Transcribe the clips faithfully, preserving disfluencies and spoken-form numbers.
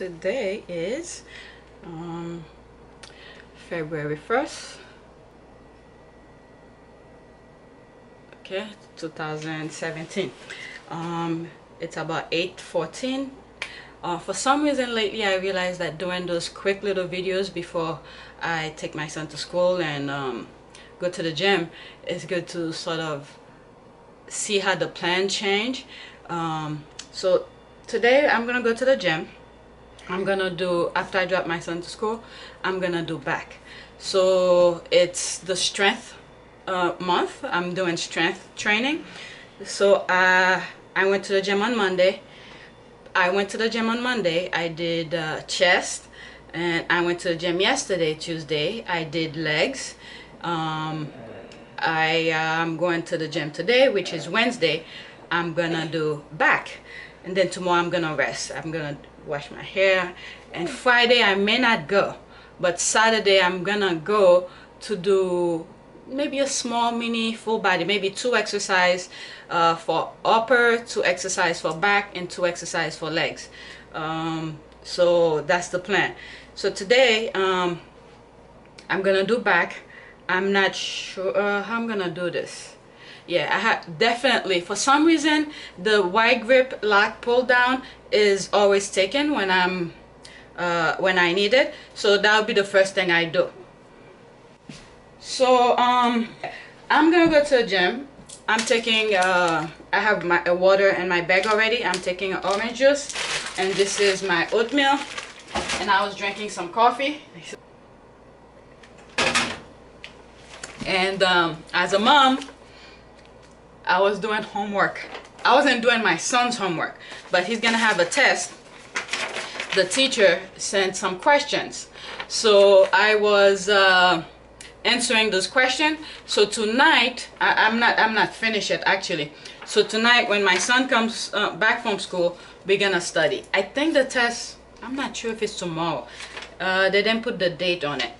Today is um, February first, okay, two thousand seventeen. Um, it's about eight fourteen. Uh, for some reason lately I realized that doing those quick little videos before I take my son to school and um, go to the gym is good to sort of see how the plan change. Um, so today I'm gonna go to the gym. I'm gonna do, after I drop my son to school, I'm gonna do back. So it's the strength uh, month. I'm doing strength training. So uh, I went to the gym on Monday. I went to the gym on Monday. I did uh, chest, and I went to the gym yesterday, Tuesday. I did legs. Um, I uh, I'm going to the gym today, which is Wednesday. I'm gonna do back, and then tomorrow I'm gonna rest. I'm gonna wash my hair, and Friday I may not go, but Saturday I'm gonna go to do maybe a small mini full body, maybe two exercise uh, for upper, two exercise for back, and two exercise for legs. Um, so that's the plan. So today um, I'm gonna do back. I'm not sure uh, how I'm gonna do this. Yeah, I have definitely, for some reason, the wide grip lock pull down is always taken when I'm uh, when I need it. So that'll be the first thing I do. So um, I'm gonna go to the gym. I'm taking uh, I have my uh, water in my bag already. I'm taking an orange juice, and this is my oatmeal. And I was drinking some coffee. And um, as a mom, I was doing homework. I wasn't doing my son's homework, but he's gonna have a test. The teacher sent some questions, so I was uh, answering those questions. So tonight, I, I'm not I'm not finished yet actually. So tonight, when my son comes uh, back from school, we're gonna study. I think the test, I'm not sure if it's tomorrow. Uh, they didn't put the date on it,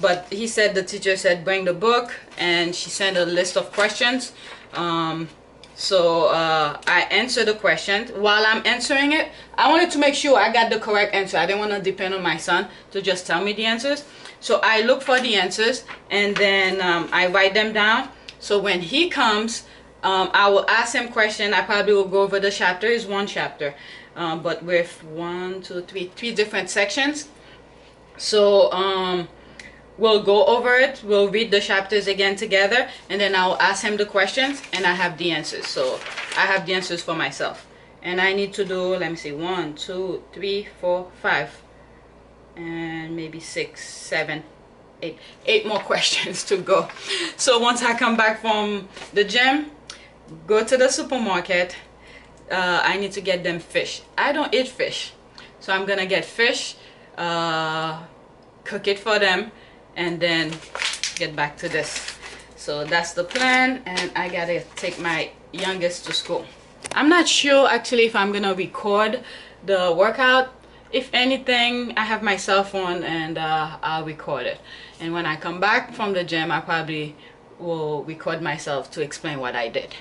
but he said, the teacher said, bring the book, and she sent a list of questions. Um, so uh, I answered the question. While I'm answering it, I wanted to make sure I got the correct answer. I didn't want to depend on my son to just tell me the answers. So I look for the answers, and then um, I write them down. So when he comes, um, I will ask him question. I probably will go over the chapter. It's one chapter, um, but with one, two, three, three different sections. So um, we'll go over it, we'll read the chapters again together, and then I'll ask him the questions, and I have the answers. So I have the answers for myself. And I need to do, let me see, one, two, three, four, five, and maybe six, seven, eight. Eight more questions to go. So once I come back from the gym, go to the supermarket, uh, I need to get them fish. I don't eat fish. So I'm gonna get fish, uh, cook it for them, and then get back to this. So that's the plan, and I gotta take my youngest to school. I'm not sure actually if I'm gonna record the workout. If anything, I have my cell phone, and uh, I'll record it. And when I come back from the gym, I probably will record myself to explain what I did.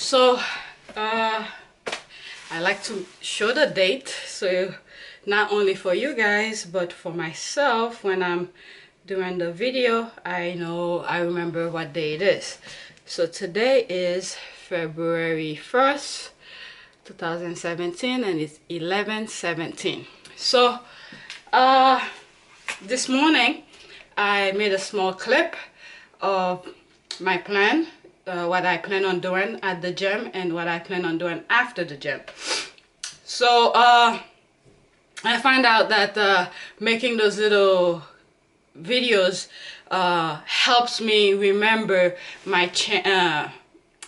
So uh, I like to show the date, so not only for you guys but for myself, when I'm doing the video, I know I remember what day it is. So today is February first two thousand seventeen, and it's eleven seventeen. So uh, this morning I made a small clip of my plan. Uh, what I plan on doing at the gym and what I plan on doing after the gym. So uh, I find out that uh, making those little videos uh, helps me remember my cha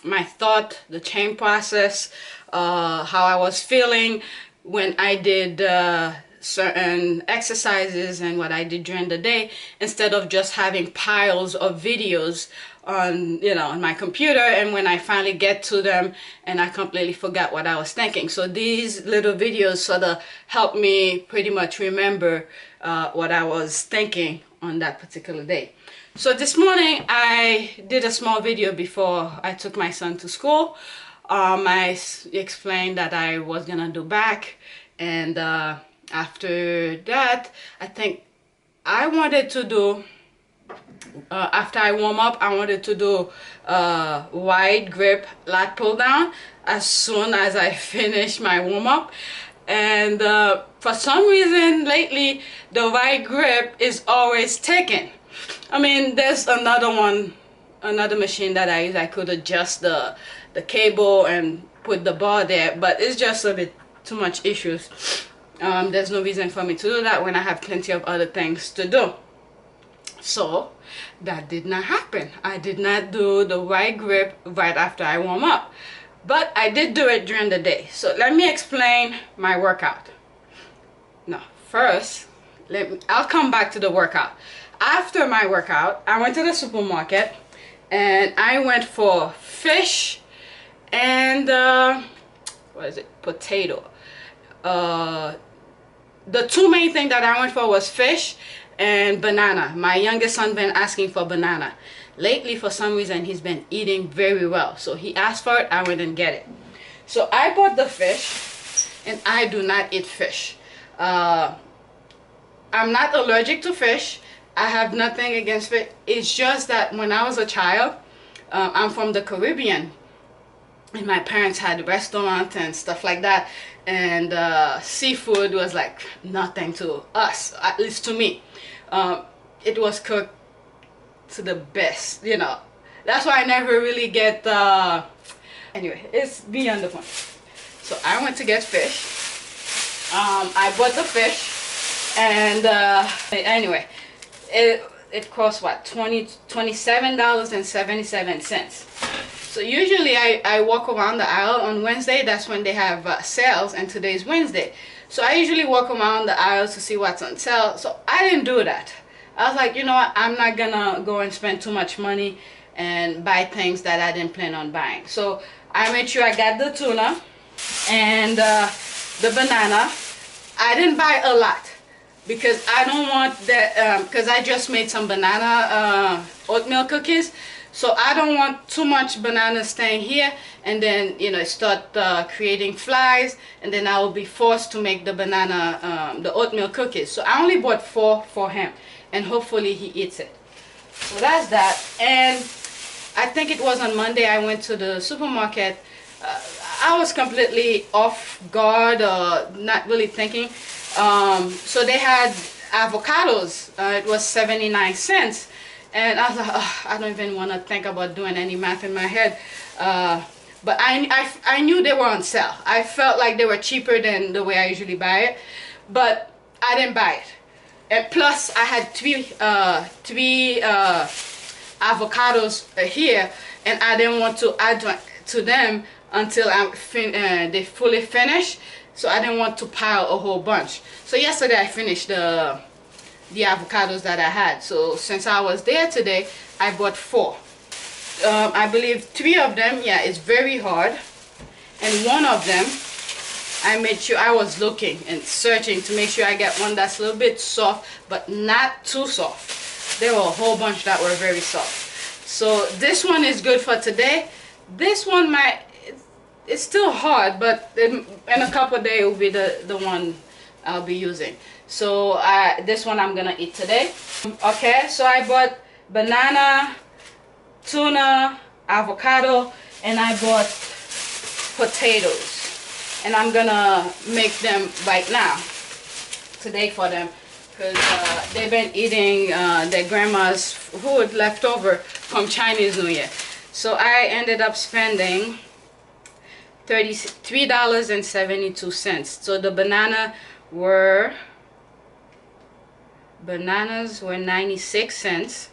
uh, my thought, the change process, uh, how I was feeling when I did uh, certain exercises and what I did during the day, instead of just having piles of videos on, you know, on my computer, and when I finally get to them and I completely forgot what I was thinking. So these little videos sort of helped me pretty much remember uh, what I was thinking on that particular day. So this morning I did a small video before I took my son to school. Um, I explained that I was gonna do back, and uh, after that I think I wanted to do, uh, after I warm up, I wanted to do uh, wide grip lat pull down as soon as I finish my warm up. And uh, for some reason lately the wide grip is always taken. I mean, there's another one, another machine that I use. I could adjust the the cable and put the bar there, but it's just a bit too much issues. Um, there's no reason for me to do that when I have plenty of other things to do. So that did not happen. I did not do the wide grip right after I warm up, but I did do it during the day. So let me explain my workout. No, first, let me, I'll come back to the workout. After my workout, I went to the supermarket and I went for fish and uh, what is it? Potato. Uh, the two main things that I went for was fish and banana. My youngest son been asking for banana. Lately, for some reason, he's been eating very well. So he asked for it, I went and get it. So I bought the fish, and I do not eat fish. Uh, I'm not allergic to fish. I have nothing against fish. It's just that when I was a child, uh, I'm from the Caribbean, and my parents had restaurants and stuff like that, and uh, seafood was like nothing to us, at least to me. Um, it was cooked to the best, you know. That's why I never really get uh anyway, it's beyond the point. So I went to get fish. um I bought the fish, and uh anyway, it it cost what, twenty twenty-seven dollars and seventy-seven cents. So usually I, I walk around the aisle on Wednesday. That's when they have uh, sales, and today's Wednesday, so I usually walk around the aisles to see what's on sale. So I didn't do that. I was like, you know what, I'm not gonna go and spend too much money and buy things that I didn't plan on buying. So I made sure I got the tuna and uh, the banana. I didn't buy a lot because I don't want that, because um, I just made some banana uh, oatmeal cookies. So I don't want too much banana staying here and then, you know, start uh, creating flies, and then I will be forced to make the banana, um, the oatmeal cookies. So I only bought four for him, and hopefully he eats it. So that's that. And I think it was on Monday I went to the supermarket. Uh, I was completely off guard, uh, not really thinking. Um, so they had avocados. Uh, it was seventy-nine cents. And I was like, oh, I don't even want to think about doing any math in my head. Uh, but I, I, I knew they were on sale. I felt like they were cheaper than the way I usually buy it. But I didn't buy it. And plus, I had three, uh, three uh, avocados here, and I didn't want to add to them until I'm fin uh, they fully finish. So I didn't want to pile a whole bunch. So yesterday I finished the the avocados that I had. So since I was there today, I bought four. Um, I believe three of them. Yeah, it's very hard. And one of them, I made sure I was looking and searching to make sure I get one that's a little bit soft, but not too soft. There were a whole bunch that were very soft. So this one is good for today. This one might, it's still hard, but in, in a couple of days it will be the, the one I'll be using. So uh, this one I'm gonna eat today. Okay, so I bought banana, tuna, avocado, and I bought potatoes. And I'm gonna make them right now, today for them, because uh, they've been eating uh, their grandma's food left over from Chinese New Year. So I ended up spending thirty-three dollars and seventy-two cents. So the banana were, bananas were ninety-six cents,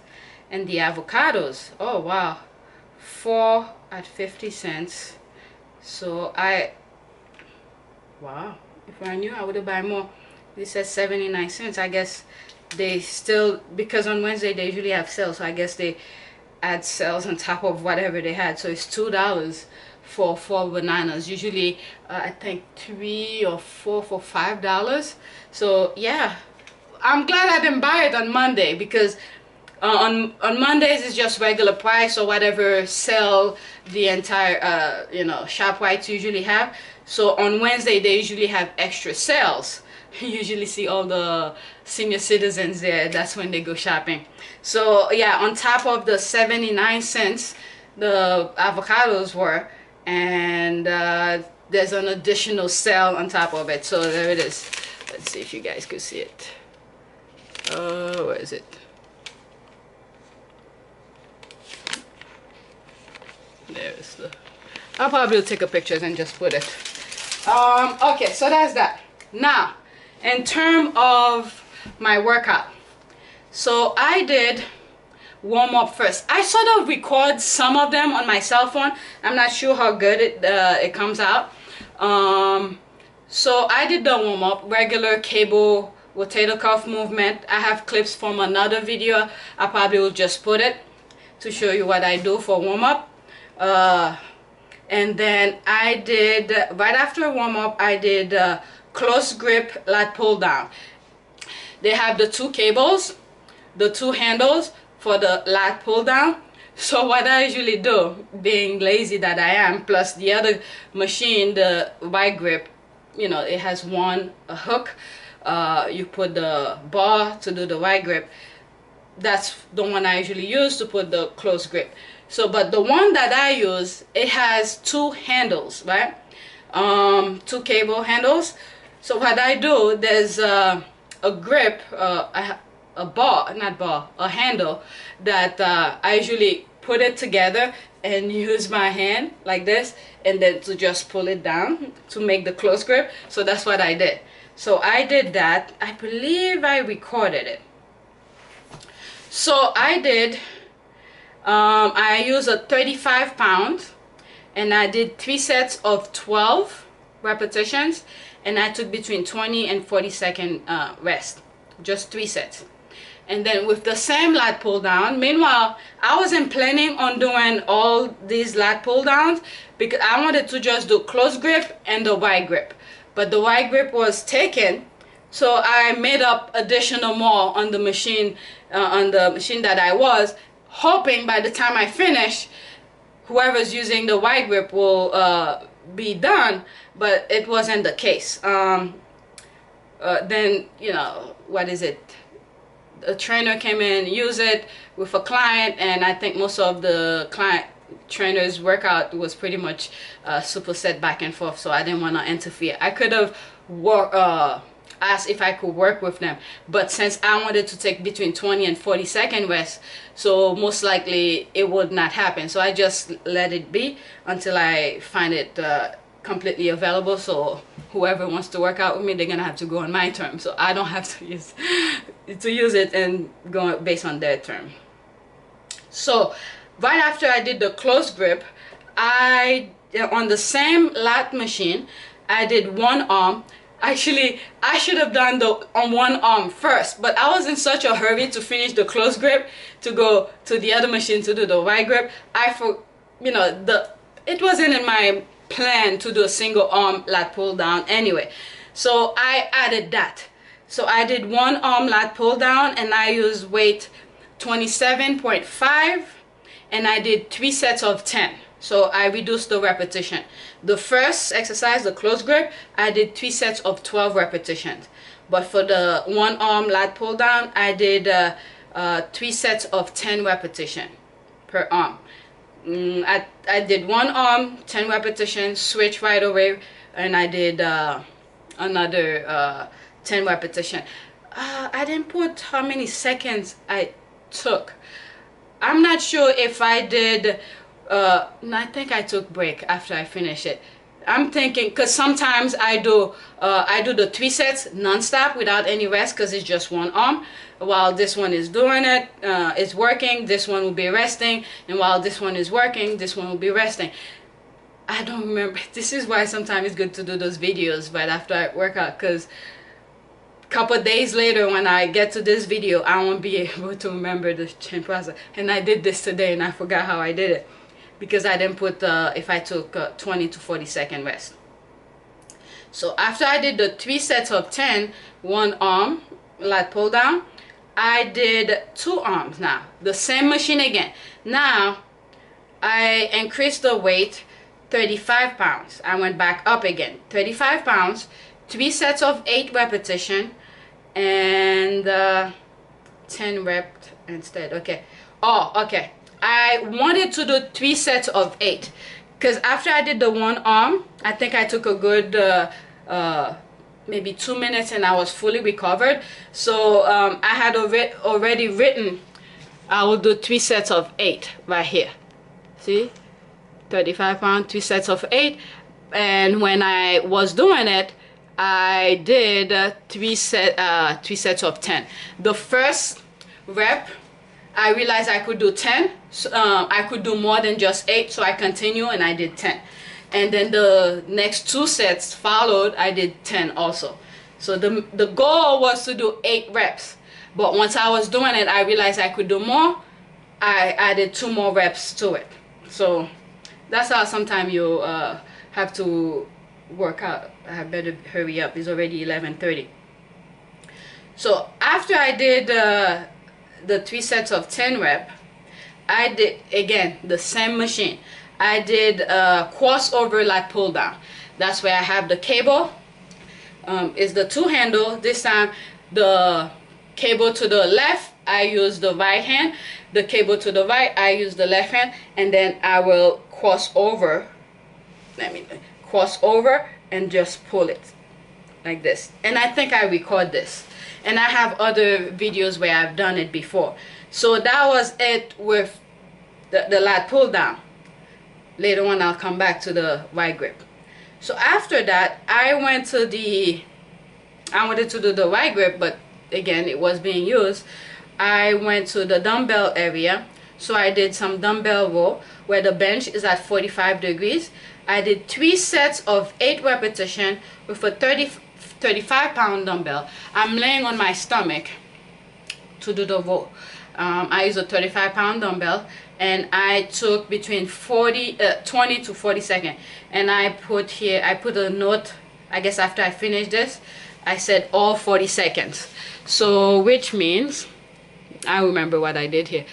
and the avocados, oh wow, four at fifty cents. So I, wow, if I knew I would have buy more. This says seventy-nine cents. I guess they still, because on Wednesday they usually have sales, so I guess they add sales on top of whatever they had. So it's two dollars for four bananas. Usually uh, I think three or four for five dollars. So yeah, I'm glad I didn't buy it on Monday, because uh, on on Mondays it's just regular price or whatever sale the entire uh, you know, ShopRites usually have. So on Wednesday they usually have extra sales. You usually see all the senior citizens there. That's when they go shopping. So yeah, on top of the seventy-nine cents the avocados were, and uh, there's an additional sale on top of it. So there it is. Let's see if you guys could see it. Oh, uh, where is it? There is the, I'll probably take a picture and just put it. Um okay, so that's that. Now in terms of my workout, so I did warm up first. I sort of record some of them on my cell phone. I'm not sure how good it uh, it comes out. Um, so I did the warm up, regular cable rotator cuff movement. I have clips from another video. I probably will just put it to show you what I do for warm up. Uh, and then I did, right after warm up, I did uh, close grip lat pull down. They have the two cables, the two handles for the lat pull down. So what I usually do, being lazy that I am, plus the other machine, the Y grip, you know, it has one a hook. Uh, you put the bar to do the Y grip. That's the one I usually use to put the close grip. So, but the one that I use, it has two handles, right? Um, two cable handles. So what I do, there's uh, a grip, uh, a, a bar, not bar, a handle that uh, I usually put it together and use my hand like this, and then to just pull it down to make the close grip. So that's what I did. So I did that. I believe I recorded it. So I did, um, I used a thirty-five pound, and I did three sets of twelve repetitions, and I took between twenty and forty second uh, rest, just three sets. And then with the same lat pull down, meanwhile, I wasn't planning on doing all these lat pull downs because I wanted to just do close grip and the Y grip. But the Y grip was taken, so I made up additional more on the machine, uh, on the machine that I was, hoping by the time I finish, whoever's using the Y grip will uh, be done. But it wasn't the case. Um, uh, then, you know, what is it? A trainer came in, used it with a client, and I think most of the client trainer's workout was pretty much uh, superset back and forth, so I didn't want to interfere. I could have uh, asked if I could work with them, but since I wanted to take between twenty and forty second rest, so most likely it would not happen. So I just let it be until I find it uh, completely available. So whoever wants to work out with me, they're gonna have to go on my term, so I don't have to use to use it and go based on their term. So right after I did the close grip, I, on the same lat machine, I did one arm. Actually, I should have done the on one arm first, but I was in such a hurry to finish the close grip to go to the other machine to do the Y grip. I, for, you know, the it wasn't in my plan to do a single arm lat pull down anyway. So I added that. So I did one arm lat pull down, and I used weight twenty-seven point five. And I did three sets of ten, so I reduced the repetition. The first exercise, the close grip, I did three sets of twelve repetitions. But for the one arm lat pull down, I did uh, uh, three sets of ten repetitions per arm. Mm, I, I did one arm, ten repetitions, switch right away, and I did uh, another uh, ten repetitions. Uh, I didn't put how many seconds I took. I'm not sure if I did, uh, I think I took break after I finished it. I'm thinking, because sometimes I do uh, I do the three sets non-stop without any rest, because it's just one arm. While this one is doing it, uh, it's working, this one will be resting, and while this one is working, this one will be resting. I don't remember. This is why sometimes it's good to do those videos right after I work out, because a couple days later when I get to this video, I won't be able to remember the chain process. And I did this today and I forgot how I did it, because I didn't put uh, if I took uh, twenty to forty second rest. So after I did the three sets of ten, one arm lat pull down, I did two arms now, the same machine again. Now I increased the weight thirty-five pounds. I went back up again, thirty-five pounds, three sets of eight repetition, and uh, ten reps instead. Okay. Oh, okay. I wanted to do three sets of eight, because after I did the one arm, I think I took a good uh, uh, maybe two minutes and I was fully recovered. So um, I had already written, I will do three sets of eight right here. See? thirty-five pounds, three sets of eight. And when I was doing it, I did uh, three, set, uh, three sets of ten. The first rep, I realized I could do ten. So, um, I could do more than just eight, so I continue and I did ten. And then the next two sets followed, I did ten also. So the, the goal was to do eight reps. But once I was doing it, I realized I could do more. I added two more reps to it. So that's how sometimes you uh, have to work out. I better hurry up. It's already eleven thirty. So after I did uh, the three sets of ten rep, I did again the same machine. I did a crossover lat pull down. That's where I have the cable. Um, it's the two handle. This time the cable to the left, I use the right hand. The cable to the right, I use the left hand, and then I will cross over. Let me cross over and just pull it like this. And I think I record this. And I have other videos where I've done it before. So that was it with the, the lat pull down. Later on, I'll come back to the right grip. So after that, I went to the, I wanted to do the right grip, but again, it was being used. I went to the dumbbell area. So I did some dumbbell row where the bench is at forty-five degrees. I did three sets of eight repetition with a thirty, thirty-five pound dumbbell. I'm laying on my stomach to do the row. Um, I used a thirty-five pound dumbbell, and I took between twenty to forty seconds. And I put here, I put a note, I guess after I finished this, I said all forty seconds. So which means, I remember what I did here.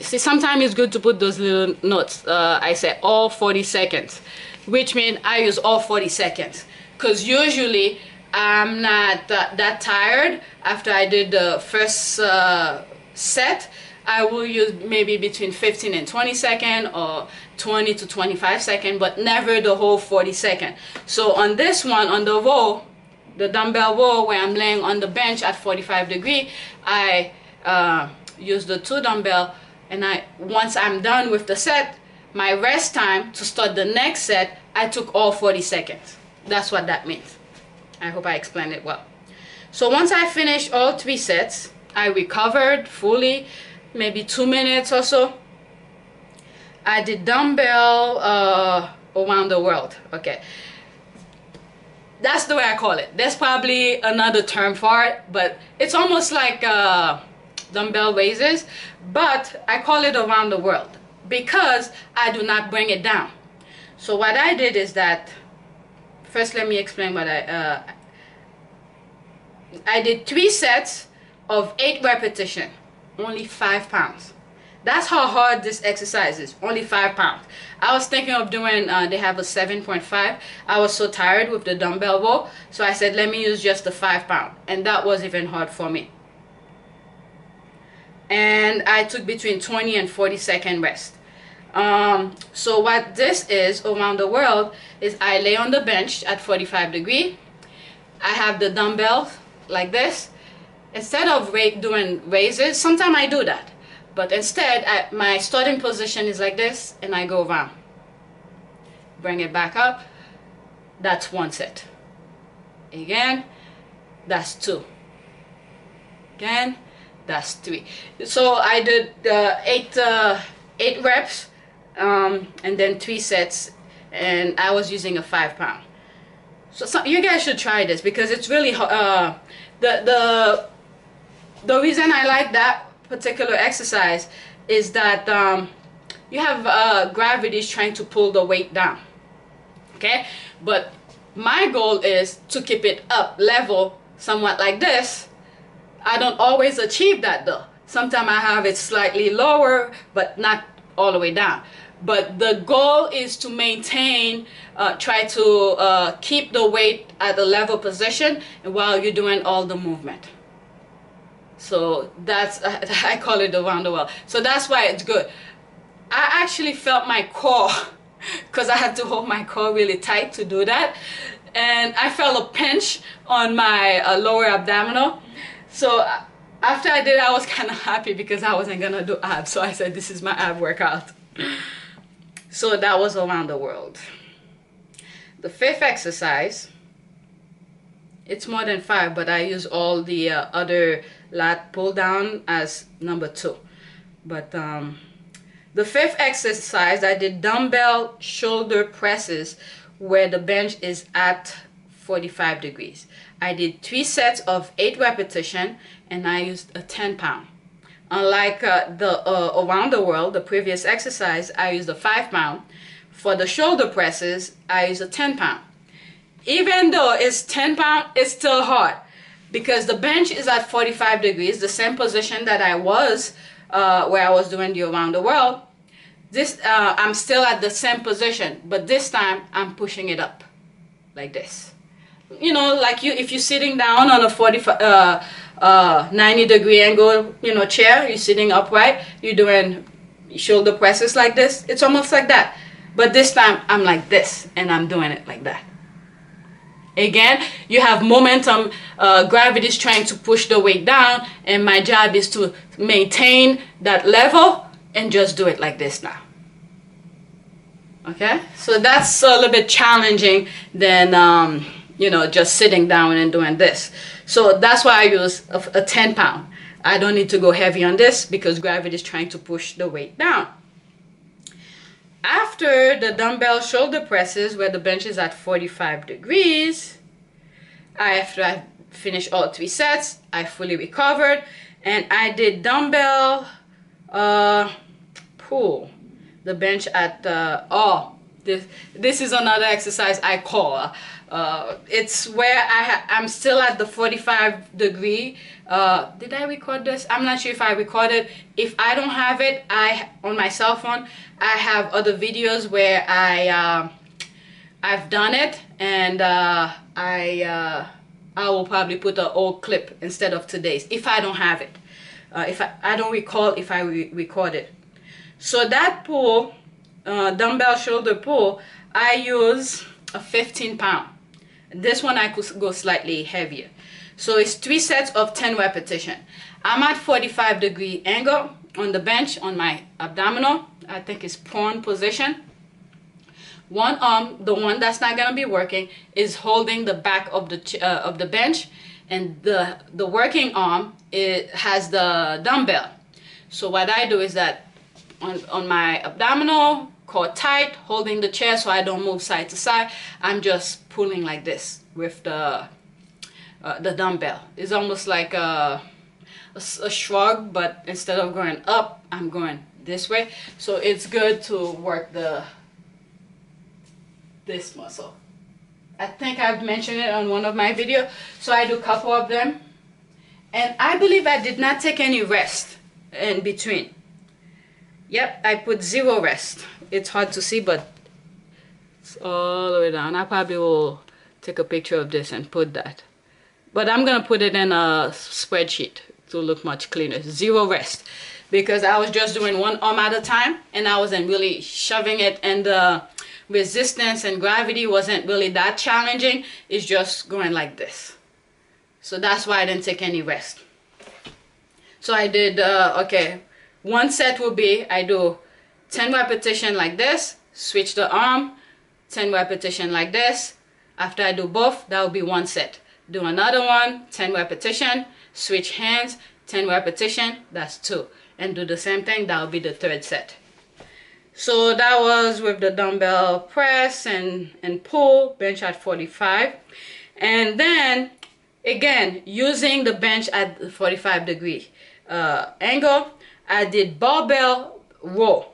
See, sometimes it's good to put those little notes. Uh, I said all forty seconds, which means I use all forty seconds. Because usually I'm not that, that tired. After I did the first uh, set, I will use maybe between fifteen and twenty seconds or twenty to twenty-five seconds, but never the whole forty seconds. So on this one, on the row, the dumbbell row where I'm laying on the bench at forty-five degrees, I uh, use the two dumbbell, and I once I'm done with the set, my rest time to start the next set, I took all forty seconds. That's what that means. I hope I explained it well. So once I finished all three sets, I recovered fully, maybe two minutes or so. I did dumbbell uh, around the world. Okay, that's the way I call it. There's probably another term for it, but it's almost like uh, dumbbell raises, but I call it around the world because I do not bring it down. So what I did is that, first let me explain what I, uh, I did three sets of eight repetition, only five pounds. That's how hard this exercise is, only five pounds. I was thinking of doing, uh, they have a seven point five. I was so tired with the dumbbell row, so I said, let me use just the five pound. And that was even hard for me. And I took between twenty and forty second rest. Um, so what this is around the world is I lay on the bench at forty-five degrees. I have the dumbbell like this. Instead of ra- doing raises, sometimes I do that, but instead I, my starting position is like this, and I go around, bring it back up, That's one set. Again, that's two. Again, that's three. So I did uh, eight uh, eight reps, um, and then three sets, and I was using a five pound. So, so you guys should try this, because it's really uh, the the the reason I like that particular exercise is that um, you have uh, gravity trying to pull the weight down. Okay, but my goal is to keep it up level, somewhat like this. I don't always achieve that though. Sometimes I have it slightly lower, but not all the way down. But the goal is to maintain, uh, try to uh, keep the weight at a level position while you're doing all the movement. So that's, I call it around the world. So that's why it's good. I actually felt my core, because I had to hold my core really tight to do that. And I felt a pinch on my uh, lower abdominal. So after I did, I was kind of happy because I wasn't going to do abs. So I said, this is my ab workout. So that was around the world. The fifth exercise, it's more than five, but I use all the uh, other lat pull down as number two. But um, the fifth exercise, I did dumbbell shoulder presses where the bench is at forty-five degrees. I did three sets of eight repetition, and I used a ten pound. Unlike uh, the uh, around the world, the previous exercise, I used a five pound. For the shoulder presses, I used a ten pound. Even though it's ten pound, it's still hard because the bench is at forty-five degrees, the same position that I was uh, where I was doing the around the world. This uh, I'm still at the same position, but this time I'm pushing it up like this. You know, like you, if you're sitting down on a forty, uh, uh, ninety degree angle, you know, chair, you're sitting upright, you're doing shoulder presses like this. It's almost like that. But this time I'm like this and I'm doing it like that. Again, you have momentum, uh, gravity is trying to push the weight down, and my job is to maintain that level and just do it like this now. Okay? So that's a little bit challenging than, um, you know, just sitting down and doing this. So that's why I use a, a ten pound. I don't need to go heavy on this because gravity is trying to push the weight down. After the dumbbell shoulder presses where the bench is at forty-five degrees, after I finished all three sets, I fully recovered, and I did dumbbell uh, pull the bench at uh, oh this this is another exercise I call. Uh, it's where I ha I'm still at the forty-five degree. Uh, did I record this? I'm not sure if I recorded. If I don't have it, I on my cell phone, I have other videos where I uh, I've done it, and uh, I uh, I will probably put an old clip instead of today's if I don't have it. Uh, if I, I don't recall if I re record it. So that pull, uh, dumbbell shoulder pull, I use a fifteen pound. This one I could go slightly heavier. So it's three sets of ten repetition. I'm at forty-five degree angle on the bench on my abdominal. I think it's prone position. One arm, the one that's not going to be working, is holding the back of the uh, of the bench, and the the working arm, it has the dumbbell. So what I do is that on, on my abdominal, core tight, holding the chair so I don't move side to side, I'm just pulling like this with the Uh, the dumbbell. It's almost like a, a, a shrug, but instead of going up, I'm going this way. So it's good to work the this muscle. I think I've mentioned it on one of my videos. So I do a couple of them, and I believe I did not take any rest in between. Yep, I put zero rest. It's hard to see, but it's all the way down. I probably will take a picture of this and put that. But I'm going to put it in a spreadsheet to look much cleaner. Zero rest. Because I was just doing one arm at a time, and I wasn't really shoving it, and the resistance and gravity wasn't really that challenging. It's just going like this. So that's why I didn't take any rest. So I did, uh, okay, one set will be I do ten repetition like this, switch the arm, ten repetition like this, After I do both, that will be one set. Do another one, ten repetition, switch hands, ten repetition, that's two. And do the same thing, that will be the third set. So that was with the dumbbell press and, and pull, bench at forty-five. And then, again, using the bench at forty-five degree uh, angle, I did barbell row.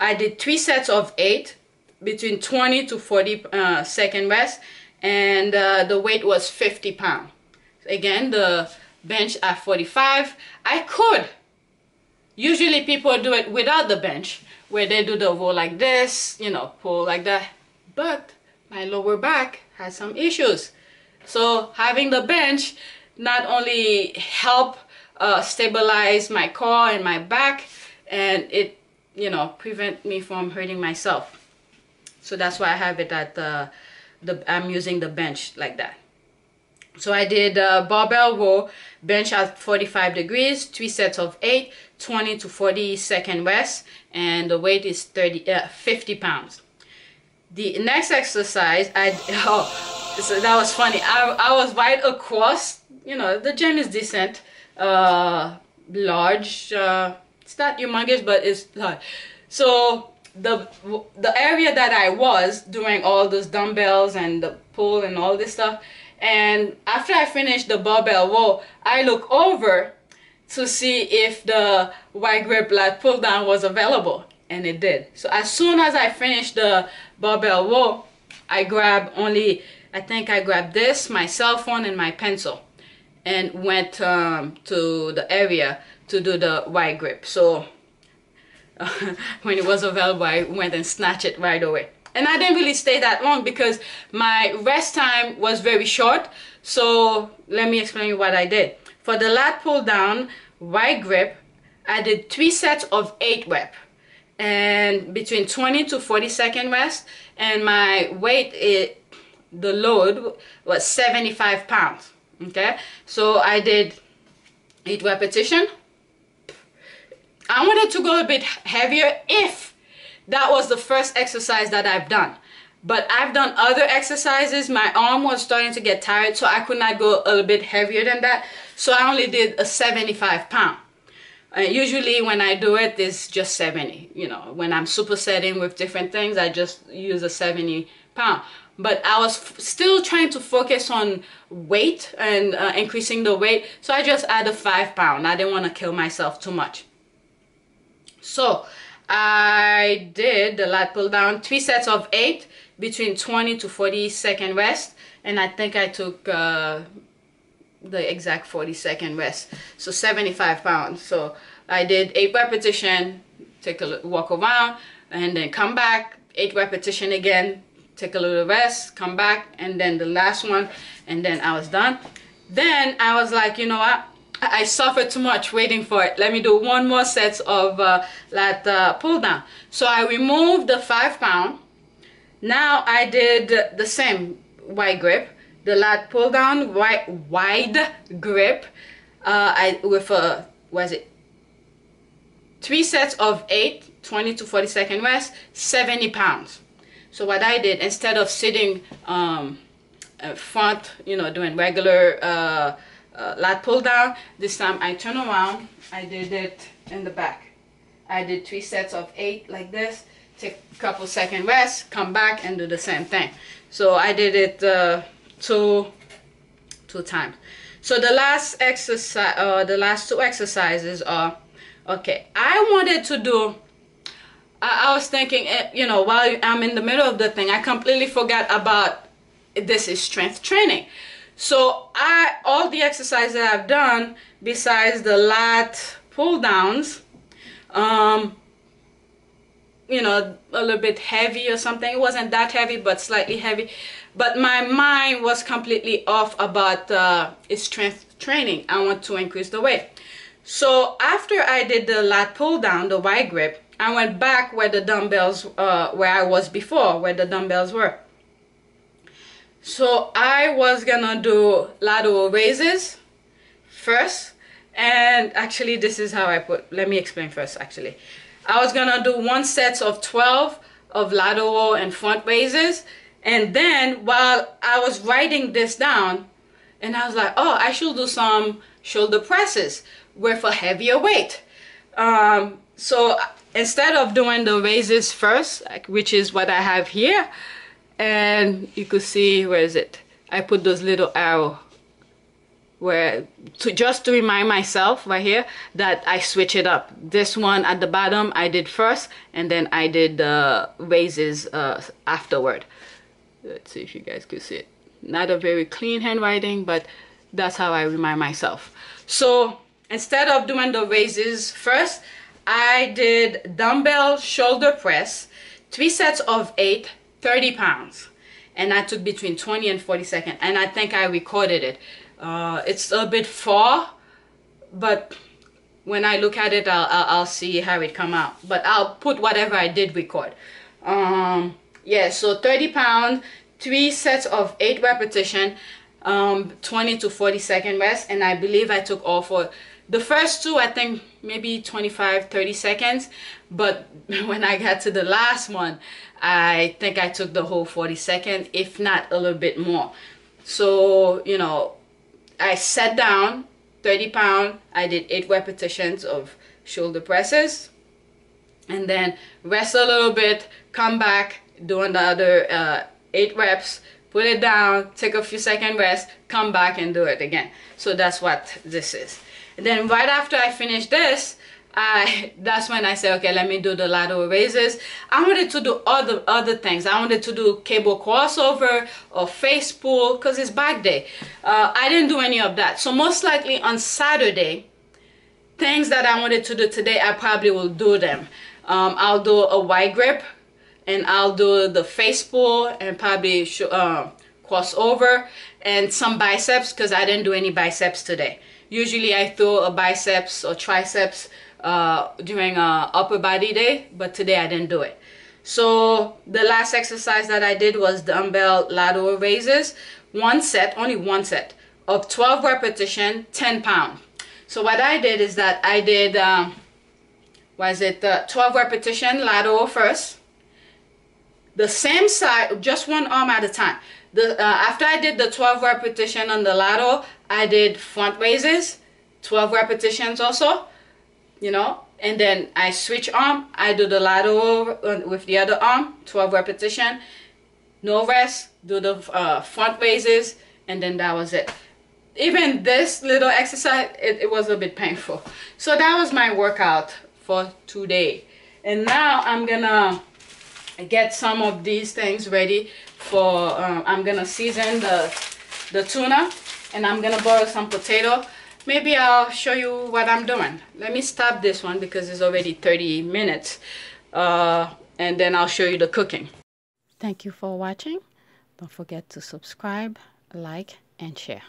I did three sets of eight, between twenty to forty uh, second rest, and uh, the weight was fifty pounds. Again, the bench at forty-five. I could. Usually people do it without the bench, where they do the row like this, you know, pull like that. But my lower back has some issues. So having the bench not only help uh, stabilize my core and my back, and it, you know, prevent me from hurting myself. So that's why I have it at uh, the, I'm using the bench like that. So I did uh, barbell row, bench at forty-five degrees, three sets of eight, twenty to forty second rest, and the weight is thirty, uh, fifty pounds. The next exercise, I, oh, so that was funny. I, I was right across, you know, the gym is decent, uh, large, uh, it's not humongous, but it's large. So the, the area that I was doing all those dumbbells and the pull and all this stuff, and after I finished the barbell row, I look over to see if the wide grip lat pull down was available, and it did. So as soon as I finished the barbell row, I grabbed only, I think I grabbed this, my cell phone and my pencil, and went um, to the area to do the wide grip. So uh, when it was available, I went and snatched it right away. And I didn't really stay that long because my rest time was very short. So let me explain what I did. For the lat pull down, wide grip, I did three sets of eight reps and between twenty to forty second rest. And my weight, it, the load was seventy-five pounds. Okay, so I did eight repetition. I wanted to go a bit heavier if that was the first exercise that I've done. But I've done other exercises. My arm was starting to get tired, so I could not go a little bit heavier than that. So I only did a seventy-five pound. Uh, usually when I do it, it's just seventy. You know, when I'm supersetting with different things, I just use a seventy pound. But I was f still trying to focus on weight and uh, increasing the weight. So I just added five pound. I didn't want to kill myself too much. So I did the lat pull down, three sets of eight, between twenty to forty second rest, and I think I took uh, the exact forty second rest, so seventy-five pounds. So I did eight repetition, take a look, walk around, and then come back, eight repetition again, take a little rest, come back, and then the last one, and then I was done. Then I was like, you know what? I suffered too much waiting for it. Let me do one more set of uh, lat uh, pull down. So I removed the five pound. Now I did the same wide grip, the lat pull down, wide wide grip. Uh, I with a was it three sets of eight, twenty to forty second rest, seventy pounds. So what I did, instead of sitting um, in front, you know, doing regular Uh, Uh, lat pull down, this time I turn around, I did it in the back. I did three sets of eight like this, take a couple second rest, come back and do the same thing. So I did it uh, two two times. So the last exercise, uh, the last two exercises are, okay, I wanted to do, I, I was thinking, you know, while I'm in the middle of the thing, I completely forgot about this is strength training. So I, all the exercises that I've done, besides the lat pull downs, um, you know, a little bit heavy or something. It wasn't that heavy, but slightly heavy. But my mind was completely off about uh, strength training. I want to increase the weight. So after I did the lat pull down, the wide grip, I went back where the dumbbells, uh, where I was before, where the dumbbells were. So I was gonna do lateral raises first, and actually this is how I put, let me explain first actually. I was gonna do one set of twelve of lateral and front raises, And then while I was writing this down, and I was like, oh, I should do some shoulder presses with a heavier weight. Um, so instead of doing the raises first, like, which is what I have here, and you could see, where is it? I put those little arrow where to just to remind myself right here that I switch it up. This one at the bottom I did first, and then I did the uh, raises uh, afterward. Let's see if you guys could see it. Not a very clean handwriting, but that's how I remind myself. So instead of doing the raises first, I did dumbbell shoulder press, three sets of eight, thirty pounds. And I took between twenty and forty seconds. And I think I recorded it. Uh, it's a bit far, but when I look at it, I'll, I'll, I'll see how it come out. But I'll put whatever I did record. Um, yeah, so thirty pounds, three sets of eight repetition, um, twenty to forty second rest. And I believe I took all four. The first two, I think maybe twenty-five, thirty seconds, but when I got to the last one, I think I took the whole forty seconds, if not a little bit more. So, you know, I sat down, thirty pounds, I did eight repetitions of shoulder presses, and then rest a little bit, come back, do another uh, eight reps, put it down, take a few second rest, come back and do it again. So that's what this is. And then right after I finished this, I that's when I said, okay, let me do the lateral raises. I wanted to do other other things. I wanted to do cable crossover or face pull because it's back day. Uh, I didn't do any of that. So most likely on Saturday, things that I wanted to do today, I probably will do them. Um, I'll do a wide grip, and I'll do the face pull and probably uh, crossover and some biceps because I didn't do any biceps today. Usually I throw a biceps or triceps uh, during a upper body day, but today I didn't do it. So the last exercise that I did was dumbbell lateral raises, one set, only one set of twelve repetition, ten pound. So what I did is that I did, um, was it uh, twelve repetition lateral first, the same side, just one arm at a time. The, uh, after I did the twelve repetition on the lateral, I did front raises, twelve repetitions also, you know, and then I switch arm, I do the lateral with the other arm, twelve repetition, no rest, do the uh, front raises, and then that was it. Even this little exercise, it, it was a bit painful. So that was my workout for today. And now I'm gonna get some of these things ready for, um, I'm gonna season the, the tuna. And I'm gonna boil some potato. Maybe I'll show you what I'm doing. Let me stop this one because it's already thirty minutes. Uh, and then I'll show you the cooking. Thank you for watching. Don't forget to subscribe, like, and share.